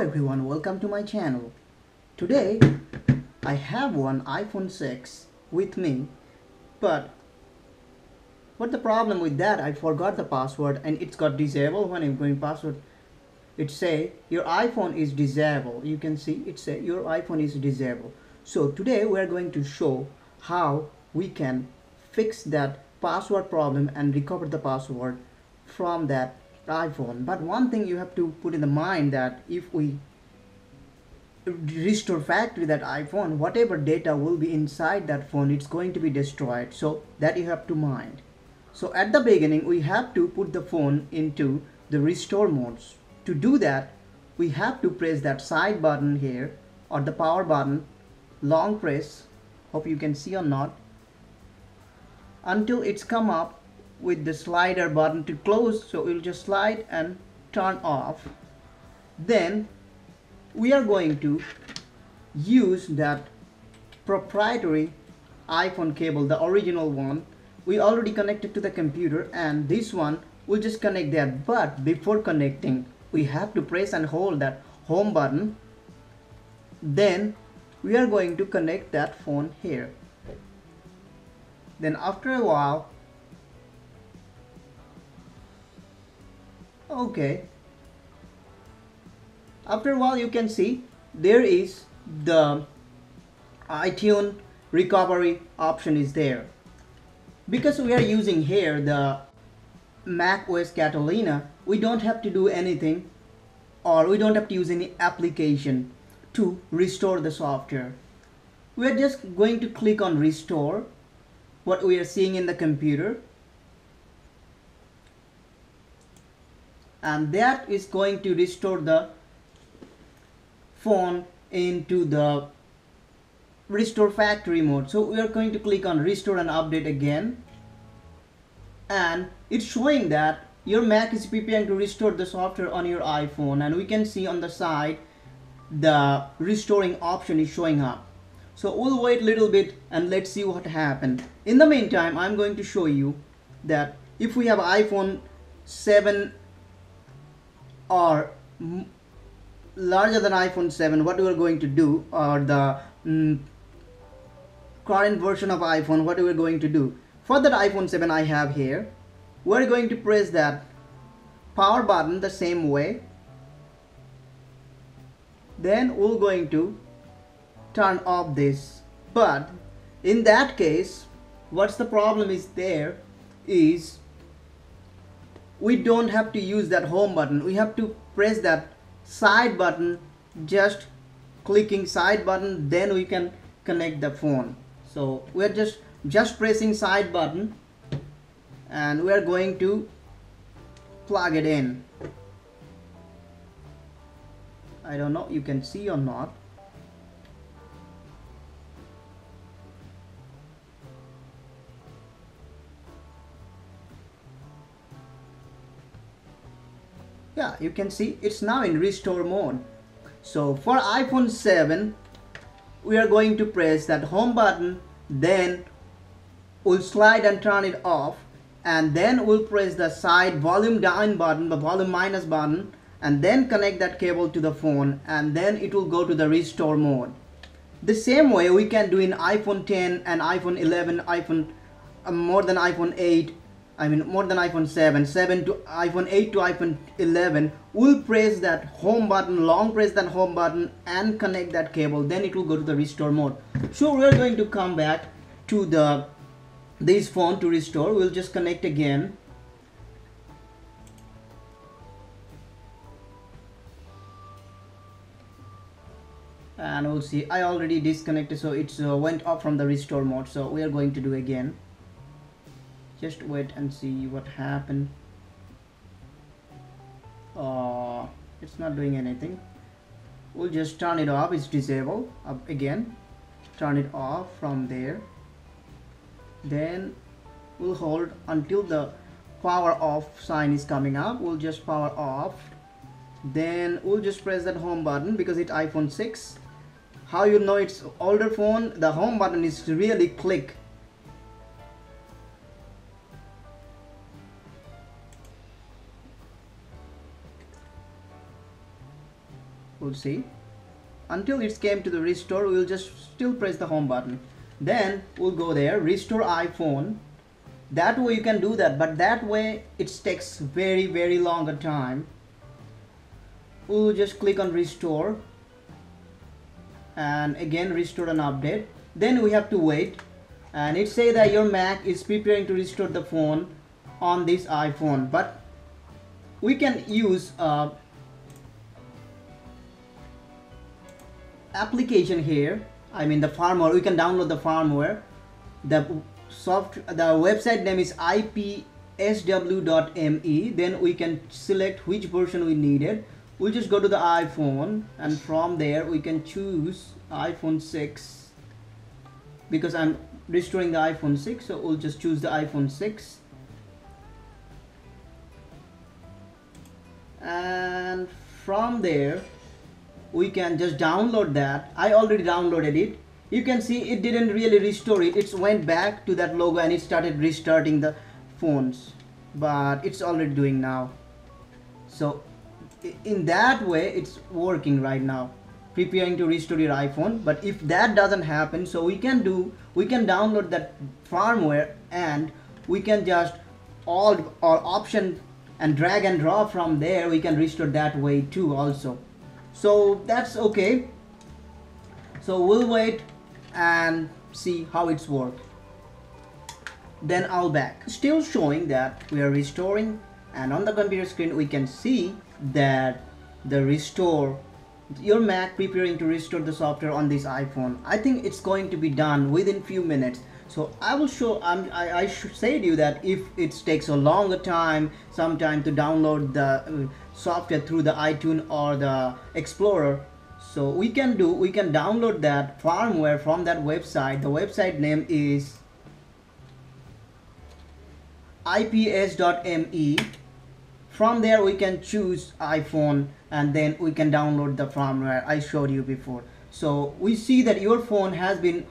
Hello everyone, welcome to my channel. Today I have one iPhone 6 with me, but what the problem with that, I forgot the password and it's got disabled. When I'm going password, it say your iPhone is disabled. You can see it say your iPhone is disabled. So today we are going to show how we can fix that password problem and recover the password from that iPhone. But one thing you have to put in the mind, that if we restore factory that iPhone, whatever data will be inside that phone, it's going to be destroyed, so that you have to mind. So at the beginning we have to put the phone into the restore modes. To do that we have to press that side button here, or the power button, long press, hope you can see or not, until it's come up with the slider button to close. So we'll just slide and turn off. Then we are going to use that proprietary iPhone cable, the original one we already connected to the computer, and this one we'll just connect that. But before connecting we have to press and hold that home button. Then we are going to connect that phone here. Then after a while, okay, after a while you can see there is the iTunes recovery option is there. Because we are using here the macOS Catalina, we don't have to do anything, or we don't have to use any application to restore the software. We are just going to click on restore what we are seeing in the computer, and that is going to restore the phone into the restore factory mode. So we are going to click on restore and update again, and it's showing that your Mac is preparing to restore the software on your iPhone, and we can see on the side the restoring option is showing up. So we'll wait a little bit and let's see what happened. In the meantime I'm going to show you that if we have iPhone 7 or larger than iPhone 7, what we are going to do, or the current version of iPhone, what we are going to do. For that iPhone 7 I have here, we're going to press that power button the same way. Then we're going to turn off this. But in that case, what's the problem is there is, we don't have to use that home button. We have to press that side button, just clicking side button, then we can connect the phone. So we're just pressing side button and we're going to plug it in. I don't know you can see or not. Yeah, you can see it's now in restore mode. So for iPhone 7 we are going to press that home button, then we'll slide and turn it off, and then we'll press the side volume down button, the volume minus button, and then connect that cable to the phone, and then it will go to the restore mode. The same way we can do in iPhone 10 and iPhone 11, iPhone more than iPhone 8, I mean more than iPhone 7, 7 to iPhone 8 to iPhone 11, we'll press that home button, long press that home button and connect that cable, then it will go to the restore mode. So we're going to come back to this phone to restore. We'll just connect again. And we'll see, I already disconnected, so it went off from the restore mode. So we are going to do again. Just wait and see what happened. It's not doing anything. We'll just turn it off. It's disabled. Up again. Turn it off from there. Then we'll hold until the power off sign is coming up. We'll just power off. Then we'll just press that home button because it's iPhone 6. How you know it's older phone? The home button is really click. we'll see. Until it came to the restore, we'll just still press the home button. Then we'll go there, restore iPhone. That way you can do that, but that way it takes very long a time. We'll just click on restore and again restore an update. Then we have to wait, and it says that your Mac is preparing to restore the phone on this iPhone, but we can use application here, I mean the firmware. We can download the firmware. The website name is ipsw.me. then we can select which version we needed. We'll just go to the iPhone, and from there we can choose iPhone 6 because I'm restoring the iPhone 6, so we'll just choose the iPhone 6. And from there we can just download that. I already downloaded it. You can see it didn't really restore it. It went back to that logo and it started restarting the phones, but it's already doing now. So in that way it's working right now, preparing to restore your iPhone. But if that doesn't happen, so we can download that firmware, and we can just alt or option and drag and drop from there. We can restore that way too also. So that's okay. So we'll wait and see how it's worked. Then I'll back. Still showing that we are restoring, and on the computer screen we can see that the restore, your Mac preparing to restore the software on this iPhone. I think it's going to be done within few minutes. So I will show, I should say to you that if it takes a longer time sometime to download the software through the iTunes or the Explorer, so we can download that firmware from that website. The website name is ipsw.me. From there we can choose iPhone, and then we can download the firmware I showed you before. So we see that your phone has been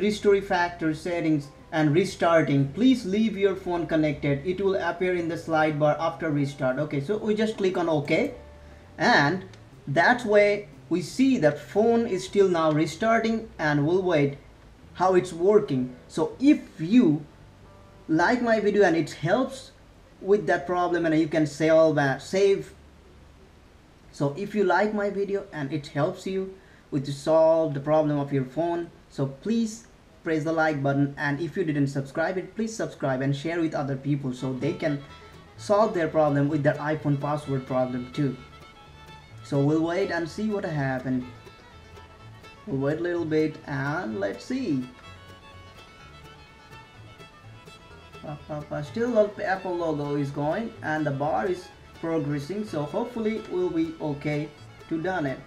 restore factory settings and restarting. Please leave your phone connected. It will appear in the slide bar after restart. Okay, so we just click on OK, and that way we see that phone is still now restarting, and we'll wait how it's working. So if you like my video and it helps with that problem, and you can save. So if you like my video and it helps you to solve the problem of your phone, so please press the like button, and if you didn't subscribe it, please subscribe and share with other people so they can solve their problem with their iPhone password problem too. So we'll wait and see what happened. We'll wait a little bit and let's see. Still the Apple logo is going and the bar is progressing, so hopefully we'll be okay to done it.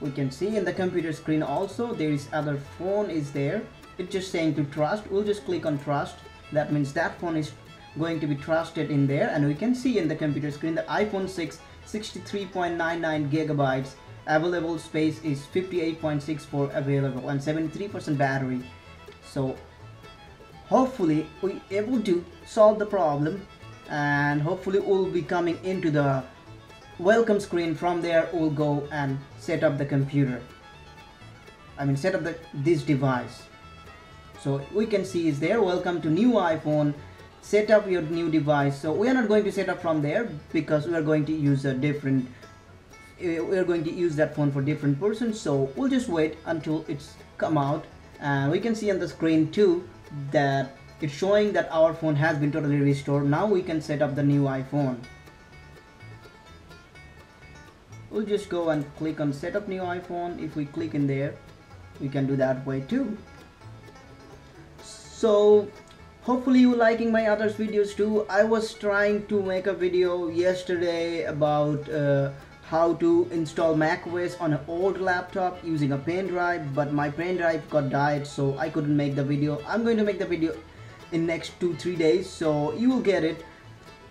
We can see in the computer screen also there is other phone is there. It's just saying to trust. We'll just click on trust. That means that phone is going to be trusted in there, and we can see in the computer screen the iPhone 6 63.99 gigabytes, available space is 58.64 available, and 73% battery. So hopefully we're able to solve the problem, and hopefully we'll be coming into the welcome screen. From there we'll go and set up the computer, this device. So we can see is there, welcome to new iPhone, set up your new device. So we are not going to set up from there because we are going to use a different, we are going to use that phone for different persons. So we'll just wait until it's come out, and we can see on the screen too that it's showing that our phone has been totally restored. Now we can set up the new iPhone. We'll just go and click on set up new iPhone. If we click in there, we can do that way too. So hopefully you liking my other videos too. I was trying to make a video yesterday about how to install macOS on an old laptop using a pen drive, but my pen drive got died, so I couldn't make the video. I'm going to make the video in next 2-3 days, so you will get it.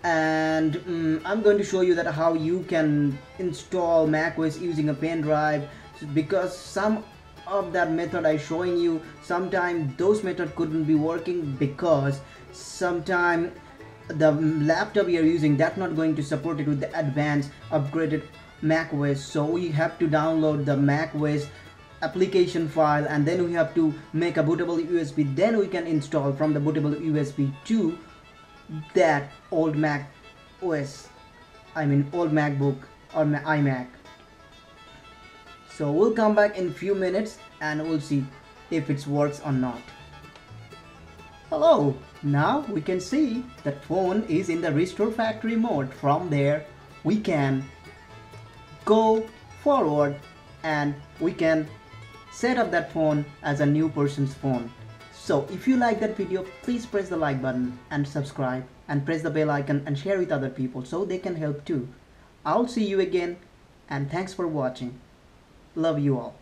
And I'm going to show you that how you can install macOS using a pen drive, because some of that method I showing you, sometimes those method couldn't be working because sometimes the laptop you're using that's not going to support it with the advanced upgraded macOS. So you have to download the macOS application file and then we have to make a bootable USB, then we can install from the bootable USB to that old Mac OS, I mean old MacBook or iMac. So we'll come back in few minutes and we'll see if it works or not. Hello, now we can see that phone is in the restore factory mode. From there we can go forward and we can set up that phone as a new person's phone. So if you like that video, please press the like button and subscribe and press the bell icon and share with other people so they can help too. I'll see you again and thanks for watching. Love you all.